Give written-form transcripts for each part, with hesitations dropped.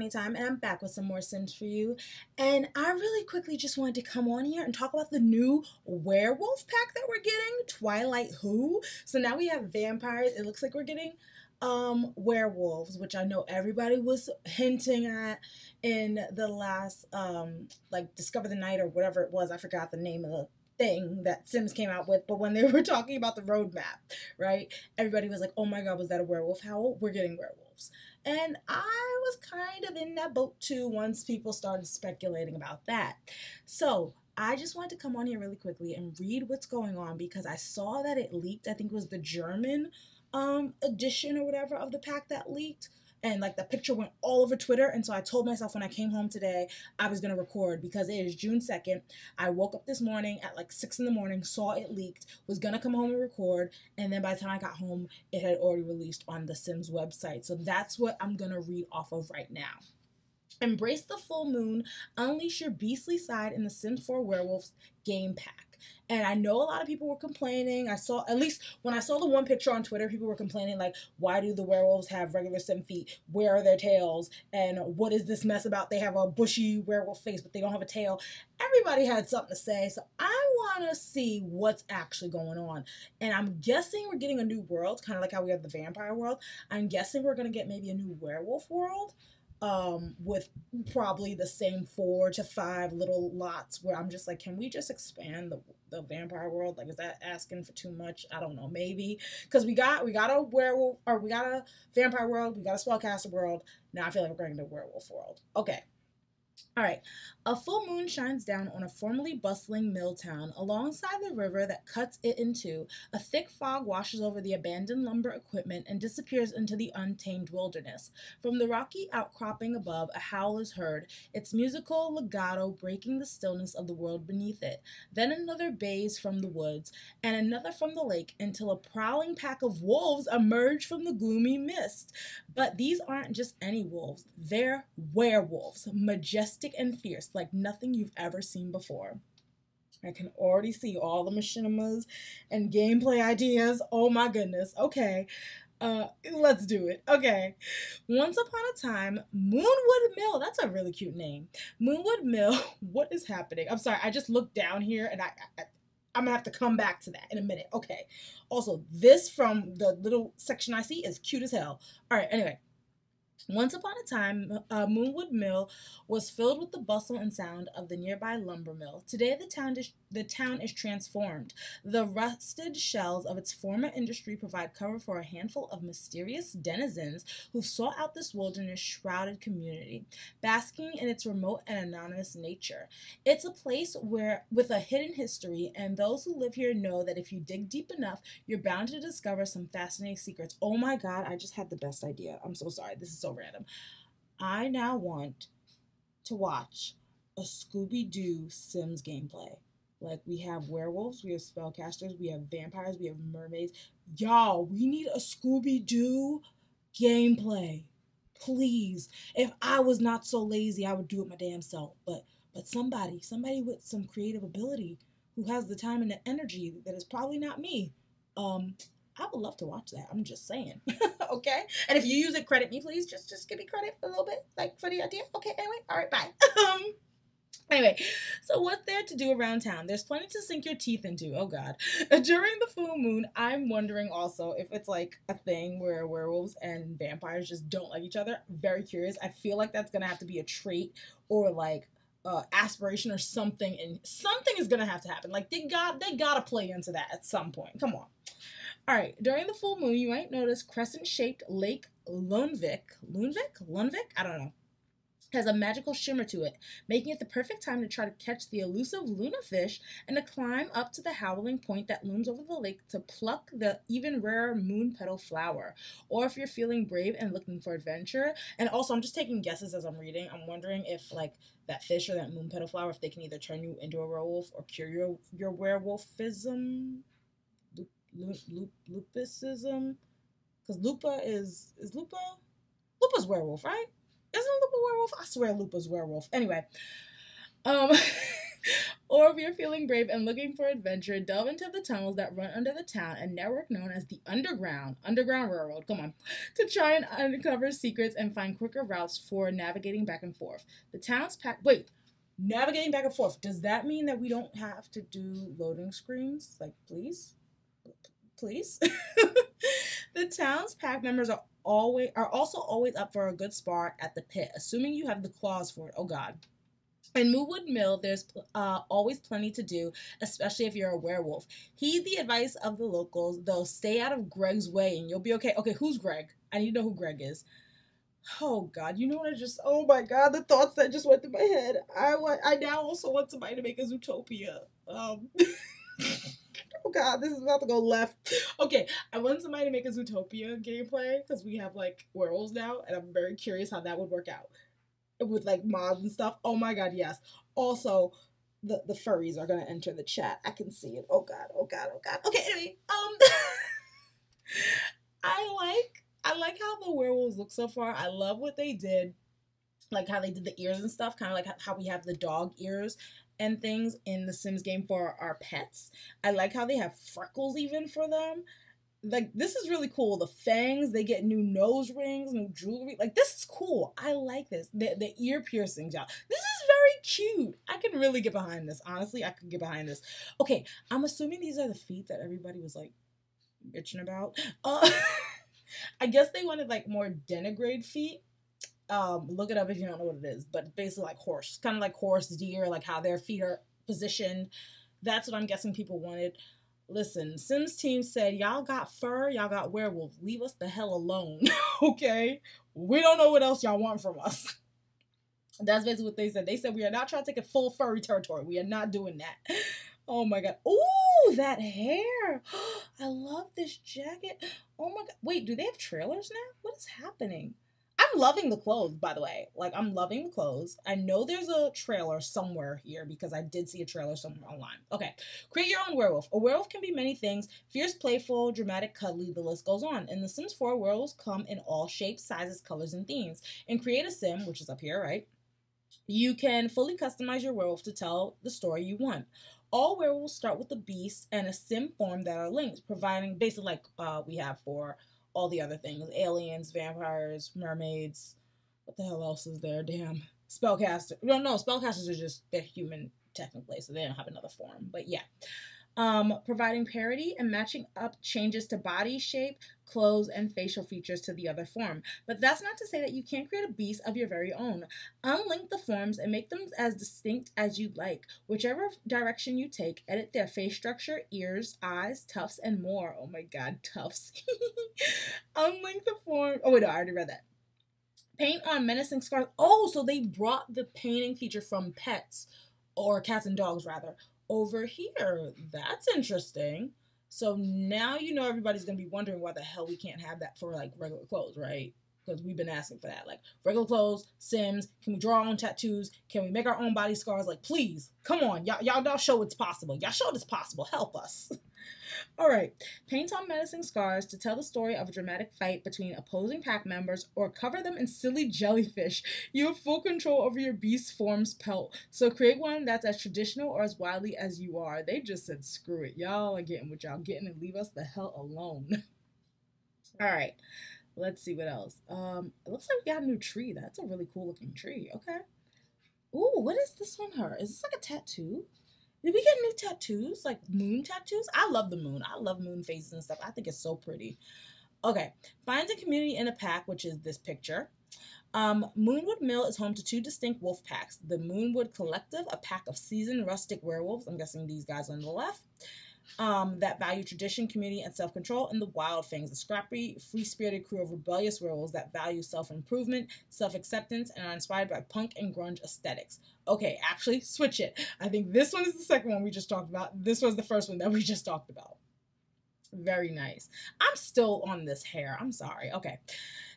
Tony Time, and I'm back with some more Sims for you. And I really quickly just wanted to come on here and talk about the new werewolf pack that we're getting, Twilight Who. So now we have vampires. It looks like we're getting werewolves, which I know everybody was hinting at in the last like Discover the Night or whatever it was. I forgot the name of the thing that Sims came out with, but when they were talking about the roadmap, right, everybody was like, oh my god, was that a werewolf howl? We're getting werewolves. And I was kind of in that boat too once people started speculating about that. So I just wanted to come on here really quickly and read what's going on, because I saw that it leaked. I think it was the German edition or whatever of the pack that leaked, and like the picture went all over Twitter. And so I told myself when I came home today I was gonna record, because it is June 2nd. I woke up this morning at like 6 in the morning, saw it leaked, was gonna come home and record, and then by the time I got home it had already released on the Sims website. So that's what I'm gonna read off of right now. Embrace the full moon, unleash your beastly side in the Sims 4 Werewolves Game Pack. And I know a lot of people were complaining. I saw, at least when I saw the one picture on Twitter, people were complaining, like, why do the werewolves have regular Sim feet? Where are their tails? And what is this mess about? They have a bushy werewolf face, but they don't have a tail. Everybody had something to say, so I want to see what's actually going on. And I'm guessing we're getting a new world, kind of like how we have the vampire world. I'm guessing we're going to get maybe a new werewolf world. With probably the same 4 to 5 little lots, where I'm just like, can we just expand the vampire world? Like, is that asking for too much? I don't know, maybe, because we got a werewolf, or we got a vampire world, we got a spellcaster world. Now I feel like we're going to the werewolf world. Okay. All right. A full moon shines down on a formerly bustling mill town. Alongside the river that cuts it in two, a thick fog washes over the abandoned lumber equipment and disappears into the untamed wilderness. From the rocky outcropping above, a howl is heard, its musical legato breaking the stillness of the world beneath it. Then another bays from the woods, and another from the lake, until a prowling pack of wolves emerge from the gloomy mist. But these aren't just any wolves. They're werewolves, majestic and fierce, like nothing you've ever seen before. I can already see all the machinimas and gameplay ideas. Oh my goodness. Okay. Let's do it. Okay. Once upon a time, Moonwood Mill. That's a really cute name. Moonwood Mill. What is happening? I'm sorry. I just looked down here and I'm gonna have to come back to that in a minute. Okay. Also, this from the little section I see is cute as hell. All right. Anyway. Once upon a time, Moonwood Mill was filled with the bustle and sound of the nearby lumber mill. Today, the town is transformed. The rusted shells of its former industry provide cover for a handful of mysterious denizens who've sought out this wilderness-shrouded community, basking in its remote and anonymous nature. It's a place with a hidden history, and those who live here know that if you dig deep enough, you're bound to discover some fascinating secrets. Oh my god, I just had the best idea. I'm so sorry. This is so random. I now want to watch a Scooby-Doo Sims gameplay. Like, we have werewolves, we have spellcasters, we have vampires, we have mermaids. Y'all, we need a Scooby-Doo gameplay. Please. If I was not so lazy, I would do it my damn self. But somebody with some creative ability who has the time and the energy that is probably not me. I would love to watch that. I'm just saying. Okay? And if you use it, credit me, please. Just give me credit for a little bit, like, for the idea. Okay, anyway. All right, bye. Anyway, so what's there to do around town? There's plenty to sink your teeth into. Oh, God. During the full moon, I'm wondering also if it's like a thing where werewolves and vampires just don't like each other. I'm very curious. I feel like that's going to have to be a trait or like aspiration or something. And something is going to have to happen. Like, they got to play into that at some point. Come on. All right, during the full moon, you might notice crescent-shaped Lake Lunvik. I don't know. Has a magical shimmer to it, making it the perfect time to try to catch the elusive Luna fish and to climb up to the howling point that looms over the lake to pluck the even rarer moon petal flower. Or if you're feeling brave and looking for adventure, and also I'm just taking guesses as I'm reading, I'm wondering if like that fish or that moon petal flower, if they can either turn you into a werewolf or cure your werewolfism. Lupusism, because Lupa is Lupa? Lupa's werewolf, right? Isn't Lupa werewolf? I swear Lupa's werewolf. Anyway, Or if you're feeling brave and looking for adventure, delve into the tunnels that run under the town, a network known as the Underground Railroad, come on, to try and uncover secrets and find quicker routes for navigating back and forth. The town's navigating back and forth. Does that mean that we don't have to do loading screens? Like, please? The town's pack members are also always up for a good spar at the pit, assuming you have the claws for it. Oh, God. In Moonwood Mill, there's always plenty to do, especially if you're a werewolf. Heed the advice of the locals, though. Stay out of Greg's way and you'll be okay. Okay, who's Greg? I need to know who Greg is. Oh, God, you know what I just... Oh, my God, the thoughts that just went through my head. I now also want somebody to make a Zootopia. Oh, God, this is about to go left. Okay, I want somebody to make a Zootopia gameplay because we have, like, werewolves now, and I'm very curious how that would work out. With like mods and stuff. Oh my God, yes. Also, the furries are gonna enter the chat. I can see it. Oh God, oh God, oh God. Okay, anyway, I like how the werewolves look so far. I love what they did, like how they did the ears and stuff, kind of like how we have the dog ears and things in the Sims game for our pets. I like how they have freckles even for them. Like, this is really cool. The fangs, they get new nose rings, new jewelry. Like, this is cool. I like this. The ear piercing job. This is very cute. I can really get behind this. Honestly, I could get behind this. Okay, I'm assuming these are the feet that everybody was, like, bitching about. I guess they wanted, like, more denigrate feet. Look it up if you don't know what it is. But basically, like, horse. Kind of like horse, deer, like how their feet are positioned. That's what I'm guessing people wanted. Listen, Sims team said, y'all got fur, y'all got werewolf. Leave us the hell alone, okay? We don't know what else y'all want from us. That's basically what they said. They said, we are not trying to take a full furry territory. We are not doing that. Oh, my God. Ooh, that hair. I love this jacket. Oh, my God. Wait, do they have trailers now? What is happening? I'm loving the clothes, by the way. Like, I'm loving the clothes. I know there's a trailer somewhere here because I did see a trailer somewhere online. Okay. Create your own werewolf. A werewolf can be many things. Fierce, playful, dramatic, cuddly. The list goes on. In The Sims 4, werewolves come in all shapes, sizes, colors, and themes. And Create a Sim, which is up here, right? You can fully customize your werewolf to tell the story you want. All werewolves start with a beast and a sim form that are linked, providing basically like we have for... all the other things. Aliens, vampires, mermaids. What the hell else is there? Damn. Spellcasters. No, spellcasters are just, they're human technically, so they don't have another form. But yeah. Providing parity and matching up changes to body shape, clothes, and facial features to the other form. But that's not to say that you can't create a beast of your very own. Unlink the forms and make them as distinct as you'd like. Whichever direction you take, edit their face structure, ears, eyes, tufts, and more. Oh my God, tufts. Unlink the form. Oh wait, no, I already read that. Paint on menacing scars. Oh, so they brought the painting feature from pets, or cats and dogs rather, over here. That's interesting. So now you know everybody's gonna be wondering why the hell we can't have that for like regular clothes, right? Because we've been asking for that, like regular clothes, Sims. Can we draw our own tattoos? Can we make our own body scars? Like, please, come on, y'all show it's possible. Y'all show it's possible. Help us. All right. Paint on menacing scars to tell the story of a dramatic fight between opposing pack members, or cover them in silly jellyfish. You have full control over your beast form's pelt, so create one that's as traditional or as wildly as you are. They just said, screw it. Y'all are getting what y'all getting and leave us the hell alone. All right. Let's see what else. It looks like we got a new tree. That's a really cool looking tree. Okay. Ooh, what is this one, her? Is this like a tattoo? Did we get new tattoos? Like moon tattoos? I love the moon. I love moon phases and stuff. I think it's so pretty. Okay. Find a community in a pack, which is this picture. Moonwood Mill is home to two distinct wolf packs. The Moonwood Collective, a pack of seasoned rustic werewolves. I'm guessing these guys on the left. That value tradition, community, and self-control. And the Wild Fangs, a scrappy, free-spirited crew of rebellious werewolves that value self-improvement, self-acceptance, and are inspired by punk and grunge aesthetics. Okay, actually, switch it. I think this one is the second one we just talked about. This was the first one that we just talked about. Very nice. I'm still on this hair. I'm sorry. Okay.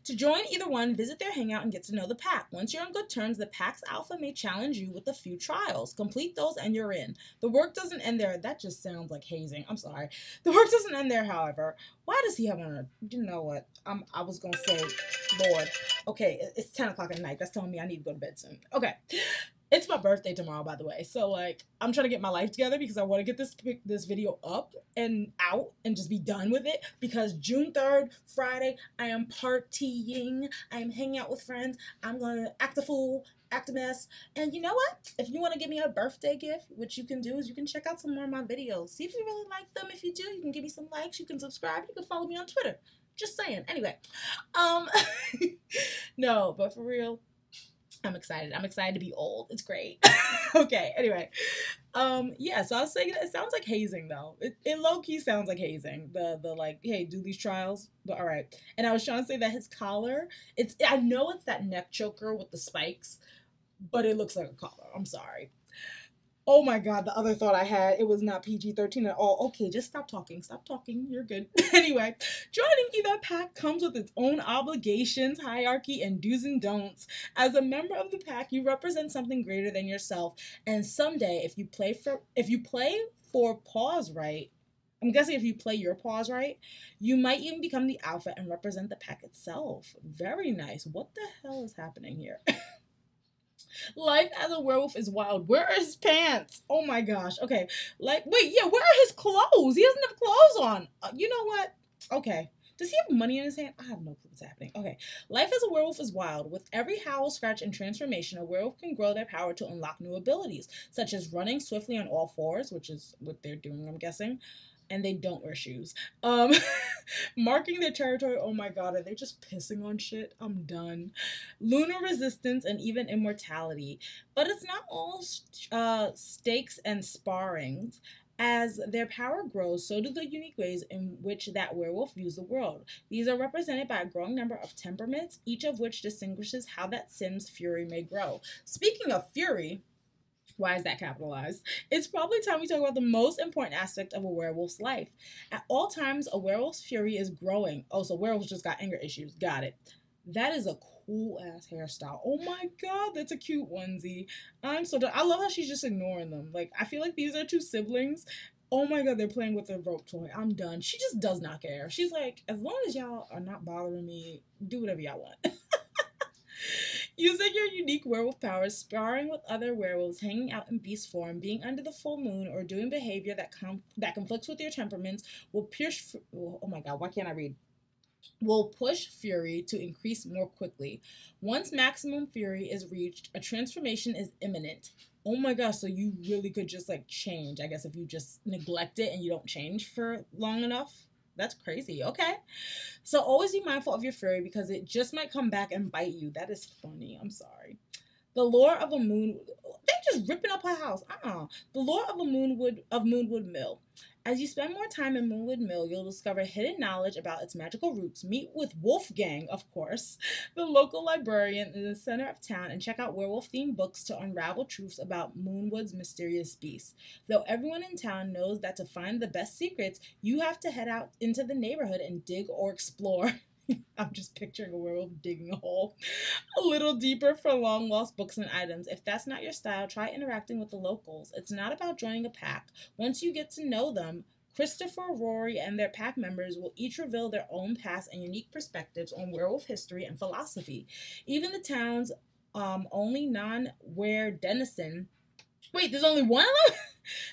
To join either one, visit their hangout and get to know the pack. Once you're on good terms, the pack's alpha may challenge you with a few trials. Complete those and you're in. The work doesn't end there. That just sounds like hazing. I'm sorry. The work doesn't end there, however. Why does he have on a... You know what? I was going to say, Lord. Okay, it's 10 o'clock at night. That's telling me I need to go to bed soon. Okay. It's my birthday tomorrow, by the way. So, like, I'm trying to get my life together because I want to get this video up and out and just be done with it. Because June 3rd, Friday, I am partying. I am hanging out with friends. I'm going to act a fool, act a mess. And you know what? If you want to give me a birthday gift, what you can do is you can check out some more of my videos. See if you really like them. If you do, you can give me some likes. You can subscribe. You can follow me on Twitter. Just saying. Anyway. No, but for real. I'm excited. I'm excited to be old. It's great. Okay. Anyway. Yeah. So I was saying that it sounds like hazing though. It low key sounds like hazing. The like, hey, do these trials. But all right. And I was trying to say that his collar, I know it's that neck choker with the spikes, but it looks like a collar. I'm sorry. Oh my God. The other thought I had, it was not PG-13 at all. Okay. Just stop talking. Stop talking. You're good. Anyway, joining either pack comes with its own obligations, hierarchy, and do's and don'ts. As a member of the pack, you represent something greater than yourself. And someday, if you play for paws right, I'm guessing if you play your paws right, you might even become the alpha and represent the pack itself. Very nice. What the hell is happening here? Life as a werewolf is wild. Where are his pants? Oh my gosh. Okay. Like, wait, yeah, where are his clothes? He doesn't have clothes on. You know what? Okay. Does he have money in his hand? I have no clue what's happening. Okay. Life as a werewolf is wild. With every howl, scratch, and transformation, a werewolf can grow their power to unlock new abilities, such as running swiftly on all fours, which is what they're doing, I'm guessing. And they don't wear shoes. Marking their territory. Oh my God, are they just pissing on shit? I'm done. Lunar resistance and even immortality. But it's not all stakes and sparrings. As their power grows, so do the unique ways in which that werewolf views the world. These are represented by a growing number of temperaments, each of which distinguishes how that Sim's fury may grow. Speaking of fury... Why is that capitalized? It's probably time we talk about the most important aspect of a werewolf's life. At all times, a werewolf's fury is growing. Oh, so werewolves just got anger issues. Got it. That is a cool-ass hairstyle. Oh, my God. That's a cute onesie. I'm so done. I love how she's just ignoring them. Like, I feel like these are two siblings. Oh, my God. They're playing with a rope toy. I'm done. She just does not care. She's like, as long as y'all are not bothering me, do whatever y'all want. Using your unique werewolf powers, sparring with other werewolves, hanging out in beast form, being under the full moon, or doing behavior that conflicts with your temperaments will pierce... Oh my God, why can't I read? Will push fury to increase more quickly. Once maximum fury is reached, a transformation is imminent. Oh my gosh, so you really could just like change, I guess, if you just neglect it and you don't change for long enough. That's crazy. Okay. So always be mindful of your fury because it just might come back and bite you. That is funny. I'm sorry. The lore of a moon... They're just ripping up her house. The lore of Moonwood Mill. As you spend more time in Moonwood Mill, you'll discover hidden knowledge about its magical roots. Meet with Wolfgang, of course, the local librarian in the center of town, and check out werewolf-themed books to unravel truths about Moonwood's mysterious beasts. Though everyone in town knows that to find the best secrets, you have to head out into the neighborhood and dig or explore. I'm just picturing a werewolf digging a hole a little deeper for long-lost books and items. If that's not your style, try interacting with the locals. It's not about joining a pack. Once you get to know them, Christopher, Rory, and their pack members will each reveal their own past and unique perspectives on werewolf history and philosophy. Even the town's only non-were denizen... Wait, there's only one of them?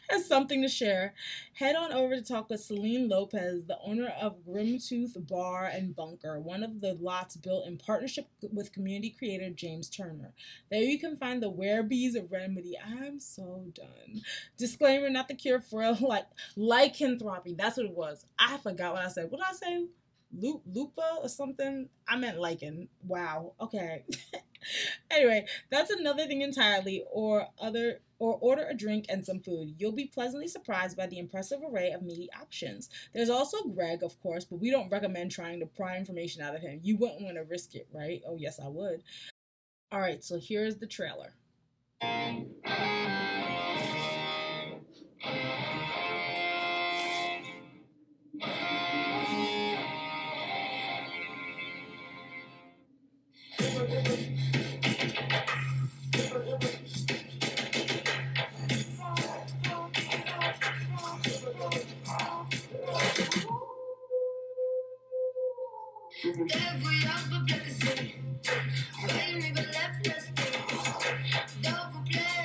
Has something to share. Head on over to talk with Celine Lopez, the owner of Grimtooth Bar and Bunker, one of the lots built in partnership with community creator James Turner. There you can find the werebees of remedy. I'm so done. Disclaimer, not the cure for lycanthropy. That's what it was. I forgot what I said. What did I say? Lupa or something? I meant lichen. Wow. Okay. Anyway, that's another thing entirely, or order a drink and some food. You'll be pleasantly surprised by the impressive array of meaty options. There's also Greg, of course, but we don't recommend trying to pry information out of him. You wouldn't want to risk it, right? Oh, yes, I would. All right, so here's the trailer. Every other black is in. Why you never left us? Double play.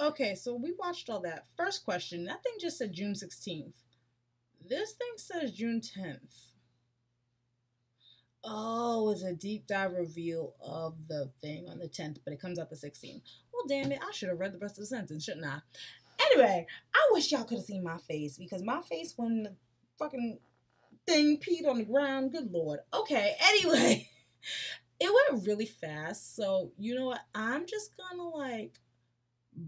Okay, so we watched all that. First question, that thing just said June 16th. This thing says June 10th. Oh, it's a deep dive reveal of the thing on the 10th, but it comes out the 16th. Well, damn it, I should have read the rest of the sentence, shouldn't I? Anyway, I wish y'all could have seen my face, because my face when the fucking thing peed on the ground, good lord. Okay, anyway, it went really fast, so you know what? I'm just gonna like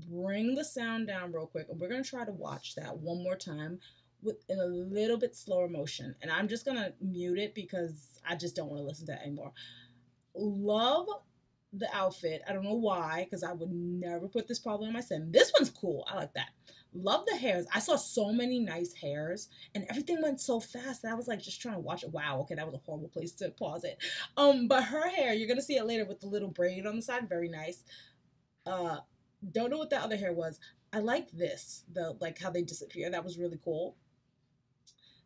bring the sound down real quick, and we're gonna try to watch that one more time with in a little bit slower motion, and I'm just gonna mute it because I just don't want to listen to that anymore. Love the outfit. I don't know why, because I would never put this probably on my Sim. This one's cool. I like that. Love the hairs. I saw so many nice hairs, and everything went so fast that I was like just trying to watch it. Wow, okay, that was a horrible place to pause it. But her hair, you're gonna see it later with the little braid on the side. Very nice. Don't know what that other hair was. I like this, the like how they disappear. That was really cool.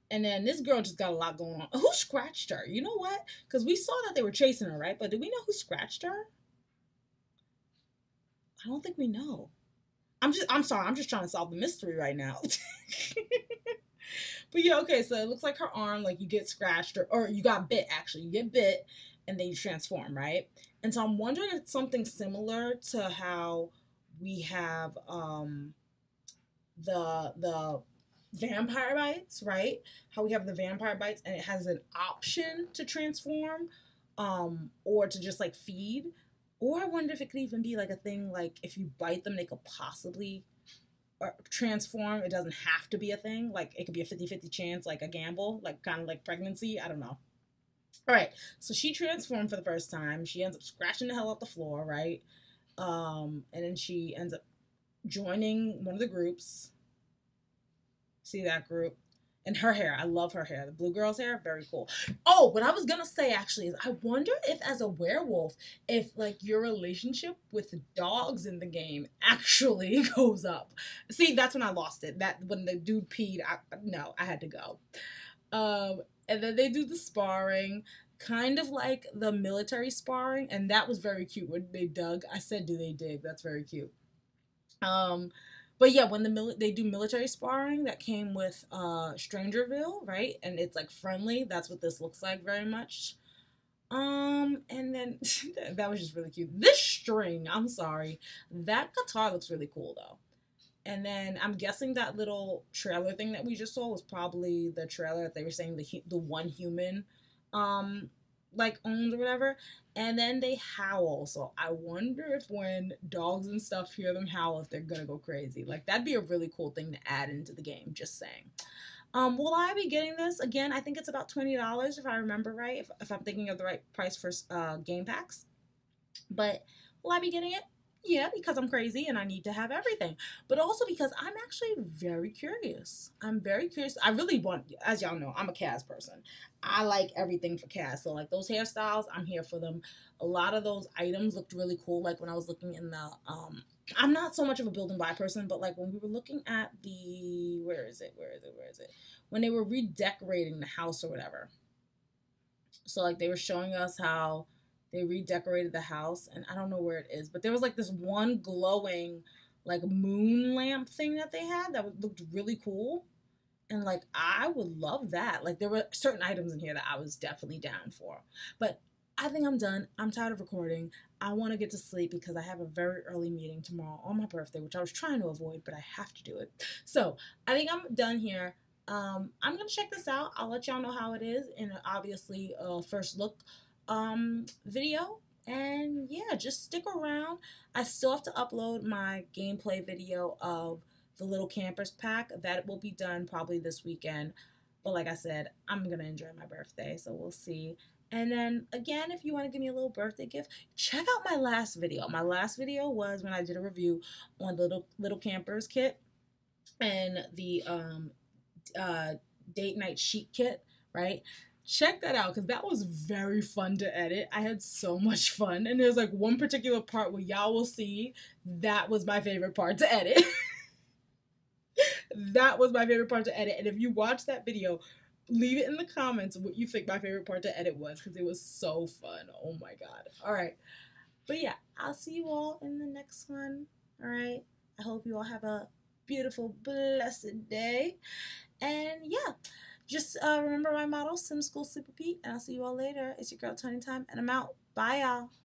And then this girl just got a lot going on. Who scratched her? You know what? Because we saw that they were chasing her, right? But do we know who scratched her? I don't think we know. I'm sorry. I'm just trying to solve the mystery right now. But yeah, okay. So it looks like her arm, like you get scratched or you got bit actually. You get bit and then you transform, right? And so I'm wondering if it's something similar to how we have the vampire bites, right? How we have the vampire bites and it has an option to transform or to just like feed. Or I wonder if it could even be like a thing like if you bite them, they could possibly transform. It doesn't have to be a thing. Like it could be a 50-50 chance, like a gamble, like kind of like pregnancy. I don't know. All right. So she transformed for the first time. She ends up scratching the hell off the floor, right? And then she ends up joining one of the groups. See that group? And her hair, I love her hair. The blue girl's hair, very cool. Oh, what I was gonna say actually is I wonder if as a werewolf, if like your relationship with the dogs in the game actually goes up. See, that's when I lost it. That when the dude peed, I had to go. And then they do the sparring. Kind of like the military sparring, and that was very cute when they dug. I said, do they dig? That's very cute. But yeah, when they do military sparring, that came with StrangerVille, right? And it's like friendly. That's what this looks like very much. And then that was just really cute. This string, I'm sorry. That guitar looks really cool though. And then I'm guessing that little trailer thing that we just saw was probably the trailer that they were saying the one human like owns or whatever. And then they howl, so I wonder if when dogs and stuff hear them howl, if they're gonna go crazy. Like that'd be a really cool thing to add into the game, just saying. Will I be getting this? Again, I think it's about $20 if I remember right, if I'm thinking of the right price for game packs. But will I be getting it? Yeah, because I'm crazy and I need to have everything, but also because I'm actually very curious. I'm very curious. I really want, as y'all know, I'm a Cas person. I like everything for Cas. So like those hairstyles, I'm here for them. A lot of those items looked really cool. Like when I was looking in the, I'm not so much of a build and buy person, but like when we were looking at the, where is it? When they were redecorating the house or whatever. So like they were showing us how they redecorated the house, and I don't know where it is, but there was like this one glowing like moon lamp thing that they had that looked really cool. And like, I would love that. Like there were certain items in here that I was definitely down for, but I think I'm done. I'm tired of recording. I want to get to sleep because I have a very early meeting tomorrow on my birthday, which I was trying to avoid, but I have to do it. So I think I'm done here. I'm going to check this out. I'll let y'all know how it is in an obviously first look video, and yeah, just stick around. I still have to upload my gameplay video of the little campers pack. That will be done probably this weekend, but like I said, I'm gonna enjoy my birthday, so we'll see. And then again, if you want to give me a little birthday gift, check out my last video. My last video was when I did a review on the little campers kit and the date night chic kit, right? Check that out, because that was very fun to edit. I had so much fun, and there's like one particular part where y'all will see that was my favorite part to edit. That was my favorite part to edit, and if you watch that video, leave it in the comments what you think my favorite part to edit was, because it was so fun. Oh my god. All right, but yeah, I'll see you all in the next one. All right, I hope you all have a beautiful, blessed day, and yeah, just remember my motto, Sim School Super Pete, and I'll see you all later. It's your girl, Tony Time, and I'm out. Bye, y'all.